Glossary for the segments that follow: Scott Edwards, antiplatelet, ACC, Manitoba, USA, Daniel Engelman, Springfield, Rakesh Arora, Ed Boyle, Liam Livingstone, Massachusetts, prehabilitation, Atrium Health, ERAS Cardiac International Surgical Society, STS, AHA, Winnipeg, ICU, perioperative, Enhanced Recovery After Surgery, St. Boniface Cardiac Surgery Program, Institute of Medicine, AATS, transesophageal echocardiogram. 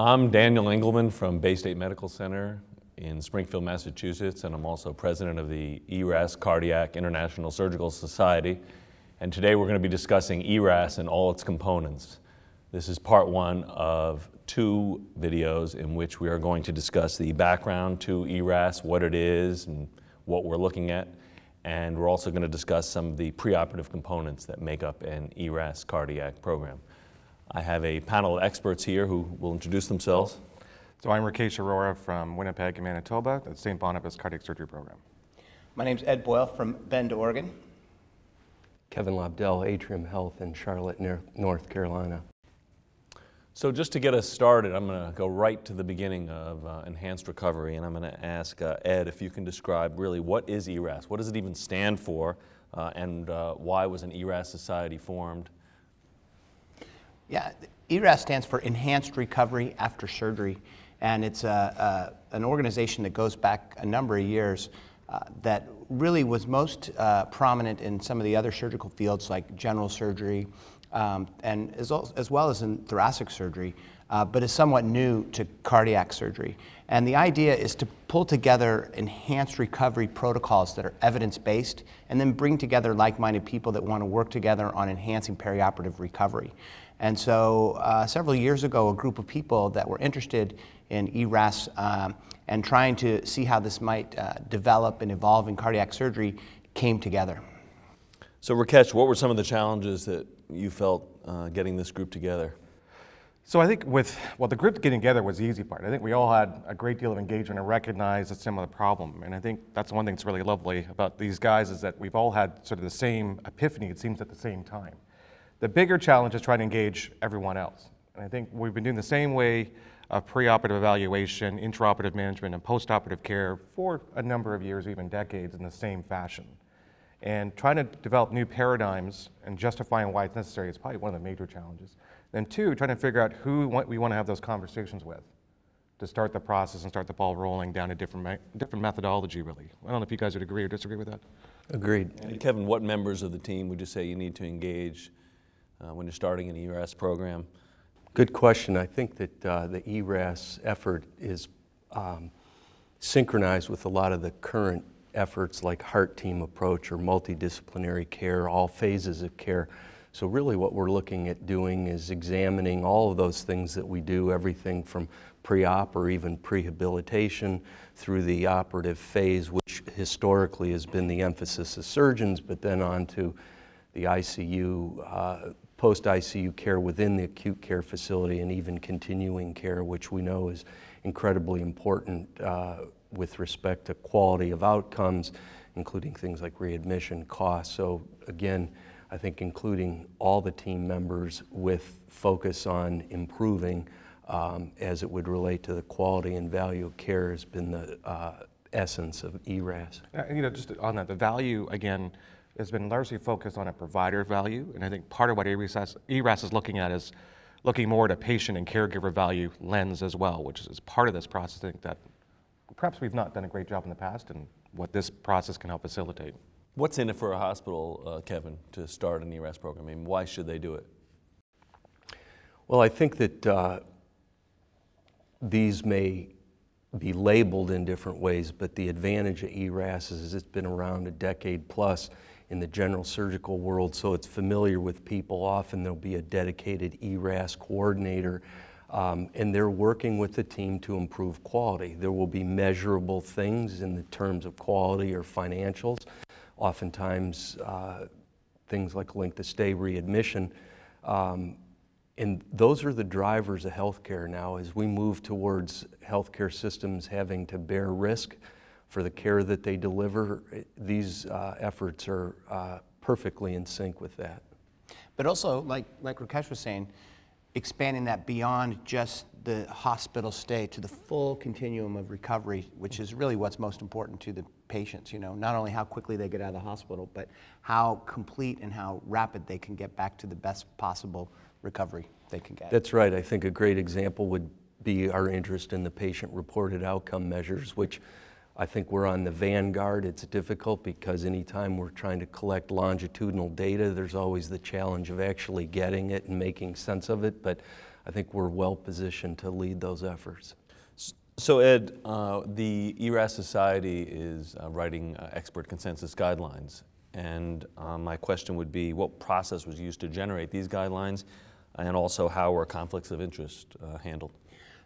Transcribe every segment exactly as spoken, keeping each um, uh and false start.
I'm Daniel Engelman from Baystate Medical Center in Springfield, Massachusetts, and I'm also president of the ERAS Cardiac International Surgical Society. And today we're going to be discussing ERAS and all its components. This is part one of two videos in which we are going to discuss the background to ERAS, what it is, and what we're looking at. And we're also going to discuss some of the preoperative components that make up an ERAS cardiac program. I have a panel of experts here who will introduce themselves. So I'm Rakesh Arora from Winnipeg and Manitoba, the Saint Boniface Cardiac Surgery Program. My name's Ed Boyle from Bend, Oregon. Kevin Lobdell, Atrium Health in Charlotte, North Carolina. So just to get us started, I'm going to go right to the beginning of uh, Enhanced Recovery, and I'm going to ask uh, Ed if you can describe really what is ERAS, what does it even stand for, uh, and uh, why was an ERAS society formed? Yeah, ERAS stands for Enhanced Recovery After Surgery, and it's a, a, an organization that goes back a number of years uh, that really was most uh, prominent in some of the other surgical fields like general surgery um, and as, as well as in thoracic surgery, uh, but is somewhat new to cardiac surgery. And the idea is to pull together enhanced recovery protocols that are evidence-based and then bring together like-minded people that want to work together on enhancing perioperative recovery. And so uh, several years ago, a group of people that were interested in ERAS um, and trying to see how this might uh, develop and evolve in cardiac surgery came together. So Rakesh, what were some of the challenges that you felt uh, getting this group together? So I think with, well, the group getting together was the easy part. I think we all had a great deal of engagement and recognized a similar problem. And I think that's one thing that's really lovely about these guys is that we've all had sort of the same epiphany, it seems, at the same time. The bigger challenge is trying to engage everyone else. And I think we've been doing the same way of preoperative evaluation, intraoperative management, and postoperative care for a number of years, even decades, in the same fashion. And trying to develop new paradigms and justifying why it's necessary is probably one of the major challenges. Then two, trying to figure out who we want to have those conversations with to start the process and start the ball rolling down a different, different methodology, really. I don't know if you guys would agree or disagree with that. Agreed. And Kevin, what members of the team would you say you need to engage Uh, when you're starting an ERAS program? Good question. I think that uh, the ERAS effort is um, synchronized with a lot of the current efforts like heart team approach or multidisciplinary care, all phases of care. So really what we're looking at doing is examining all of those things that we do, everything from pre-op or even prehabilitation through the operative phase, which historically has been the emphasis of surgeons, but then on to the I C U, uh, post-I C U care within the acute care facility, and even continuing care, which we know is incredibly important uh, with respect to quality of outcomes, including things like readmission costs. So again, I think including all the team members with focus on improving um, as it would relate to the quality and value of care has been the uh, essence of ERAS. You know, just on that, the value, again, has been largely focused on a provider value, and I think part of what ERAS, ERAS is looking at is looking more at a patient and caregiver value lens as well, which is part of this process. I think that perhaps we've not done a great job in the past, and what this process can help facilitate. What's in it for a hospital, uh, Kevin, to start an ERAS program? I mean, why should they do it? Well, I think that uh, these may be labeled in different ways, but the advantage of ERAS is it's been around a decade plus in the general surgical world, so it's familiar with people. Often there'll be a dedicated ERAS coordinator, um, and they're working with the team to improve quality. There will be measurable things in the terms of quality or financials. Oftentimes, uh, things like length of stay, readmission, um, and those are the drivers of healthcare now. As we move towards healthcare systems having to bear risk for the care that they deliver, these uh, efforts are uh, perfectly in sync with that. But also, like, like Rakesh was saying, expanding that beyond just the hospital stay to the full continuum of recovery, which is really what's most important to the patients, you know, not only how quickly they get out of the hospital, but how complete and how rapid they can get back to the best possible recovery they can get. That's right. I think a great example would be our interest in the patient-reported outcome measures, which I think we're on the vanguard. It's difficult because anytime we're trying to collect longitudinal data, there's always the challenge of actually getting it and making sense of it. But I think we're well positioned to lead those efforts. So Ed, uh, the E R A S Society is uh, writing uh, expert consensus guidelines, and uh, my question would be, what process was used to generate these guidelines, and also how were conflicts of interest uh, handled?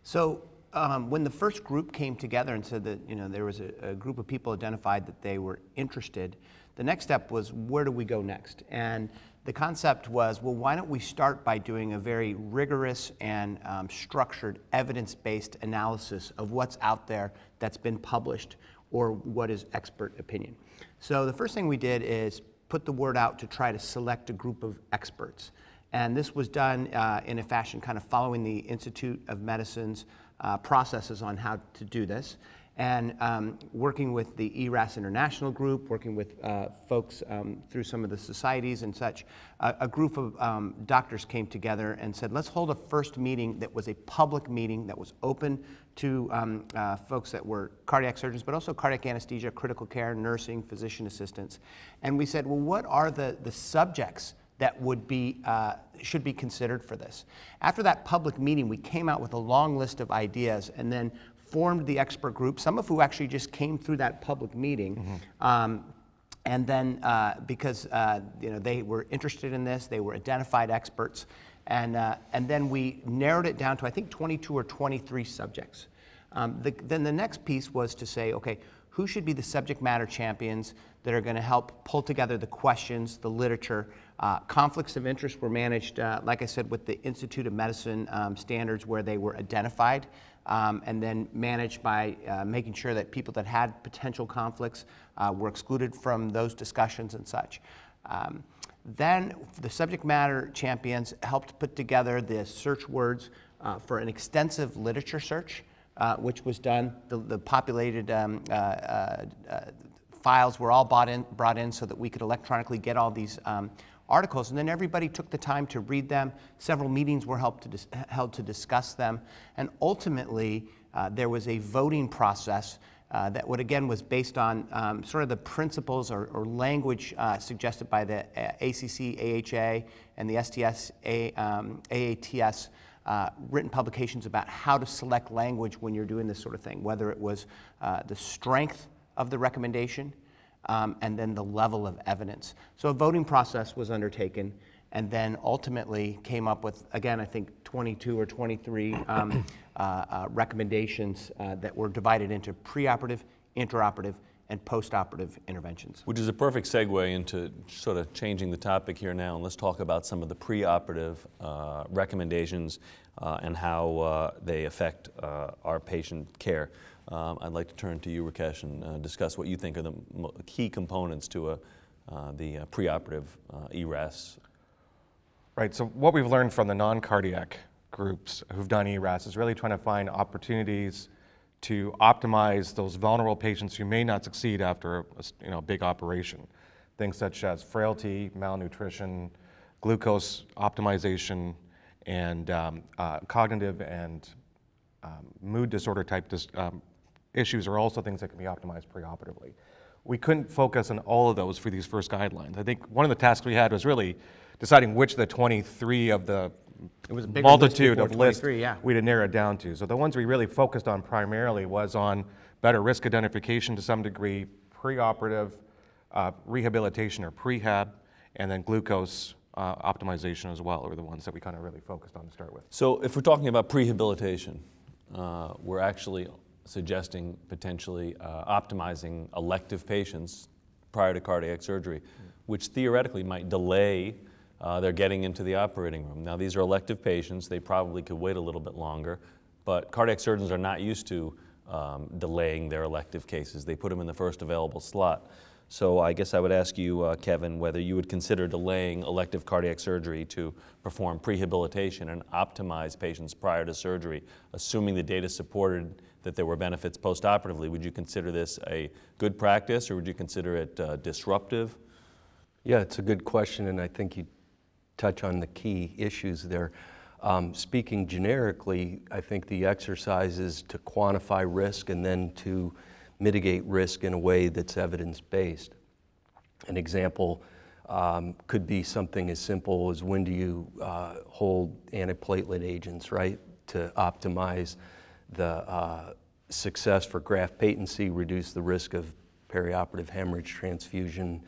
So um, when the first group came together and said that, you know, there was a, a group of people identified that they were interested, the next step was, where do we go next? And the concept was, well, why don't we start by doing a very rigorous and um, structured evidence-based analysis of what's out there that's been published or what is expert opinion. So the first thing we did is put the word out to try to select a group of experts. And this was done uh, in a fashion kind of following the Institute of Medicine's uh, processes on how to do this. And um, working with the E R A S International Group, working with uh, folks um, through some of the societies and such, a, a group of um, doctors came together and said, let's hold a first meeting that was a public meeting that was open to um, uh, folks that were cardiac surgeons, but also cardiac anesthesia, critical care, nursing, physician assistants. And we said, well, what are the, the subjects that would be, uh, should be considered for this? After that public meeting, we came out with a long list of ideas and then formed the expert group, some of who actually just came through that public meeting. Mm-hmm. um, and then uh, because uh, you know, they were interested in this, they were identified experts, and, uh, and then we narrowed it down to I think twenty-two or twenty-three subjects. Um, the, then the next piece was to say, okay, who should be the subject matter champions that are going to help pull together the questions, the literature. Uh, conflicts of interest were managed, uh, like I said, with the Institute of Medicine um, standards where they were identified. Um, and then managed by uh, making sure that people that had potential conflicts uh, were excluded from those discussions and such. Um, then the subject matter champions helped put together the search words uh, for an extensive literature search, uh, which was done. The, the populated um, uh, uh, files were all brought in, brought in so that we could electronically get all these um, articles, and then everybody took the time to read them. Several meetings were helped to dis held to discuss them, and ultimately uh, there was a voting process uh, that would again was based on um, sort of the principles or, or language uh, suggested by the A C C, A H A, and the S T S, a, um, A A T S uh, written publications about how to select language when you're doing this sort of thing, whether it was uh, the strength of the recommendation, Um, and then the level of evidence. So a voting process was undertaken, and then ultimately came up with, again, I think twenty-two or twenty-three um, uh, uh, recommendations uh, that were divided into preoperative, intraoperative, and postoperative interventions. Which is a perfect segue into sort of changing the topic here now, and let's talk about some of the preoperative uh, recommendations uh, and how uh, they affect uh, our patient care. Um, I'd like to turn to you, Rakesh, and uh, discuss what you think are the mo key components to a, uh, the uh, preoperative uh, E R A S. Right, so what we've learned from the non-cardiac groups who've done E R A S is really trying to find opportunities to optimize those vulnerable patients who may not succeed after a, you know, big operation. Things such as frailty, malnutrition, glucose optimization, and um, uh, cognitive and um, mood disorder type dis um, issues are also things that can be optimized preoperatively. We couldn't focus on all of those for these first guidelines. I think one of the tasks we had was really deciding which of the twenty-three of the It was a multitude list of lists yeah. we didn't narrow it down to. So the ones we really focused on primarily was on better risk identification to some degree, preoperative uh, rehabilitation or prehab, and then glucose uh, optimization as well were the ones that we kind of really focused on to start with. So if we're talking about prehabilitation, uh, we're actually suggesting potentially uh, optimizing elective patients prior to cardiac surgery, mm-hmm. which theoretically might delay Uh, they're getting into the operating room. Now, these are elective patients. They probably could wait a little bit longer, but cardiac surgeons are not used to um, delaying their elective cases. They put them in the first available slot. So I guess I would ask you, uh, Kevin, whether you would consider delaying elective cardiac surgery to perform prehabilitation and optimize patients prior to surgery, assuming the data supported that there were benefits postoperatively. Would you consider this a good practice, or would you consider it uh, disruptive? Yeah, it's a good question, and I think you touch on the key issues there. Um, speaking generically, I think the exercise is to quantify risk and then to mitigate risk in a way that's evidence-based. An example Um, could be something as simple as when do you uh, hold antiplatelet agents, right, to optimize the uh, success for graft patency, reduce the risk of perioperative hemorrhage, transfusion,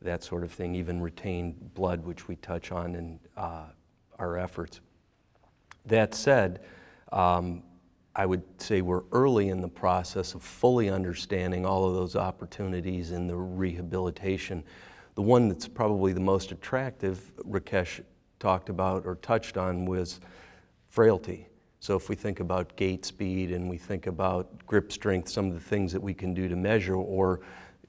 that sort of thing, even retained blood, which we touch on in uh, our efforts. That said, um, I would say we're early in the process of fully understanding all of those opportunities in the rehabilitation. The one that's probably the most attractive, Rakesh talked about or touched on, was frailty. So if we think about gait speed and we think about grip strength, some of the things that we can do to measure, or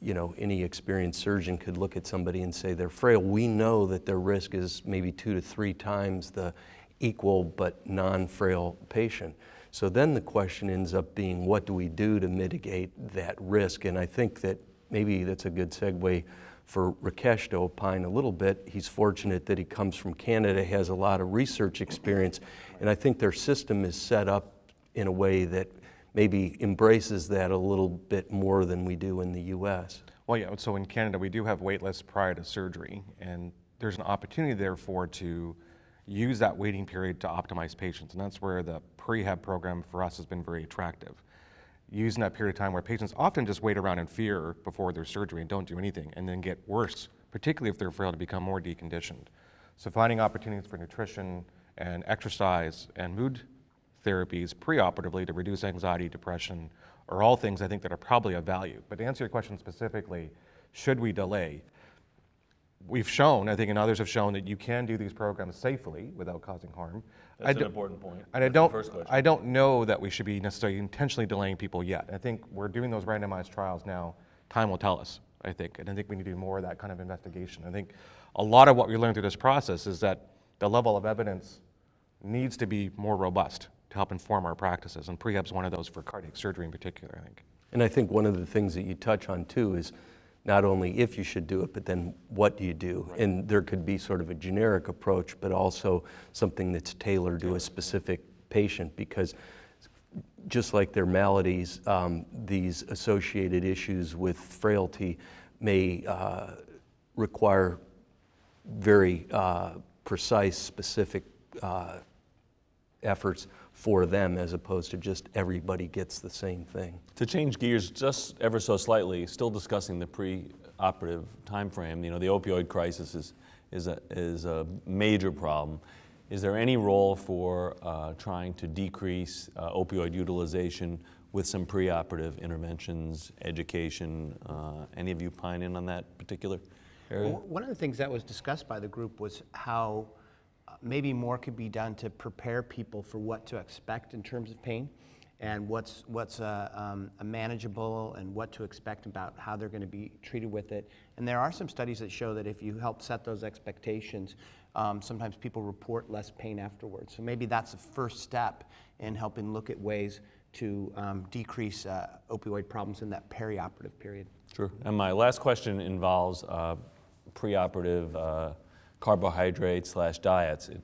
you know, any experienced surgeon could look at somebody and say they're frail. We know that their risk is maybe two to three times the equal but non-frail patient. So then the question ends up being, what do we do to mitigate that risk? And I think that maybe that's a good segue for Rakesh to opine a little bit. He's fortunate that he comes from Canada, has a lot of research experience, and I think their system is set up in a way that maybe embraces that a little bit more than we do in the U S. Well, yeah, so in Canada, we do have wait lists prior to surgery, and there's an opportunity, therefore, to use that waiting period to optimize patients, and that's where the prehab program for us has been very attractive. Using that period of time where patients often just wait around in fear before their surgery and don't do anything and then get worse, particularly if they're frail, to become more deconditioned. So finding opportunities for nutrition and exercise and mood therapies preoperatively to reduce anxiety, depression, are all things I think that are probably of value. But to answer your question specifically, should we delay? We've shown, I think, and others have shown, that you can do these programs safely without causing harm. That's an important point. And I don't, I don't know that we should be necessarily intentionally delaying people yet. I think we're doing those randomized trials now. Time will tell us, I think. And I think we need to do more of that kind of investigation. I think a lot of what we learned through this process is that the level of evidence needs to be more robust to help inform our practices. And prehab's one of those for cardiac surgery in particular, I think. And I think one of the things that you touch on, too, is not only if you should do it, but then what do you do? Right. And there could be sort of a generic approach, but also something that's tailored to a specific patient, because just like their maladies, um, these associated issues with frailty may uh, require very uh, precise, specific uh, efforts for them, as opposed to just everybody gets the same thing. To change gears just ever so slightly, still discussing the pre-operative time frame, you know, the opioid crisis is, is, a, is a major problem. Is there any role for uh, trying to decrease uh, opioid utilization with some pre-operative interventions, education? Uh, any of you pine in on that particular area? Well, one of the things that was discussed by the group was how maybe more could be done to prepare people for what to expect in terms of pain, and what's what's uh, um, manageable, and what to expect about how they're going to be treated with it. And there are some studies that show that if you help set those expectations, um, sometimes people report less pain afterwards. So maybe that's the first step in helping look at ways to um, decrease uh, opioid problems in that perioperative period. Sure. And my last question involves uh, preoperative Uh, carbohydrates slash diets. It,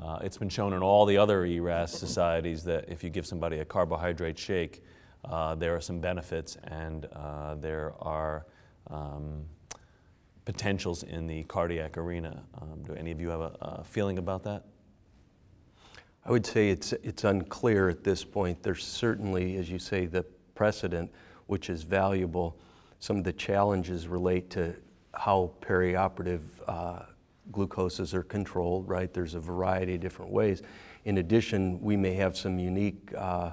uh, it's been shown in all the other E R A S societies that if you give somebody a carbohydrate shake, uh, there are some benefits, and uh, there are um, potentials in the cardiac arena. Um, do any of you have a, a feeling about that? I would say it's, it's unclear at this point. There's certainly, as you say, the precedent, which is valuable. Some of the challenges relate to how perioperative uh, glucoses are controlled, right? There's a variety of different ways. In addition, we may have some unique uh,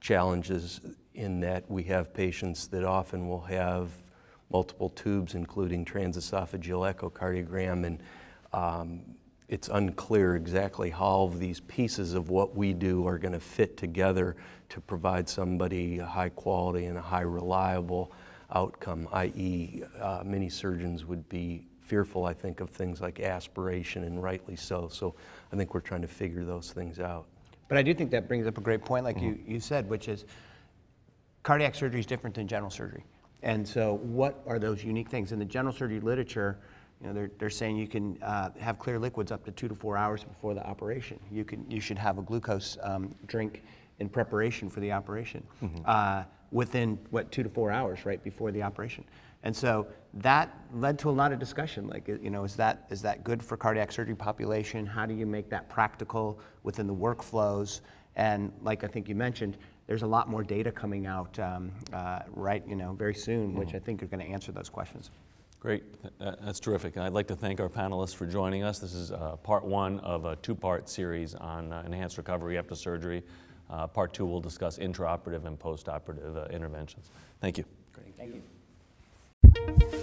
challenges in that we have patients that often will have multiple tubes, including transesophageal echocardiogram, and um, it's unclear exactly how all of these pieces of what we do are going to fit together to provide somebody a high quality and a high reliable outcome, that is uh, many surgeons would be fearful, I think, of things like aspiration, and rightly so. So I think we're trying to figure those things out. But I do think that brings up a great point, like mm-hmm. you, you said, which is cardiac surgery is different than general surgery. And so what are those unique things? In the general surgery literature, you know, they're, they're saying you can uh, have clear liquids up to two to four hours before the operation. You, can, you should have a glucose um, drink in preparation for the operation mm-hmm. uh, within, what, two to four hours right before the operation. And so that led to a lot of discussion, like, you know, is that, is that good for cardiac surgery population? How do you make that practical within the workflows? And like I think you mentioned, there's a lot more data coming out um, uh, right, you know, very soon, which mm-hmm. I think are going to answer those questions. Great. That's terrific. I'd like to thank our panelists for joining us. This is uh, part one of a two-part series on uh, enhanced recovery after surgery. Uh, part two will discuss intraoperative and postoperative uh, interventions. Thank you. Great. Thank you.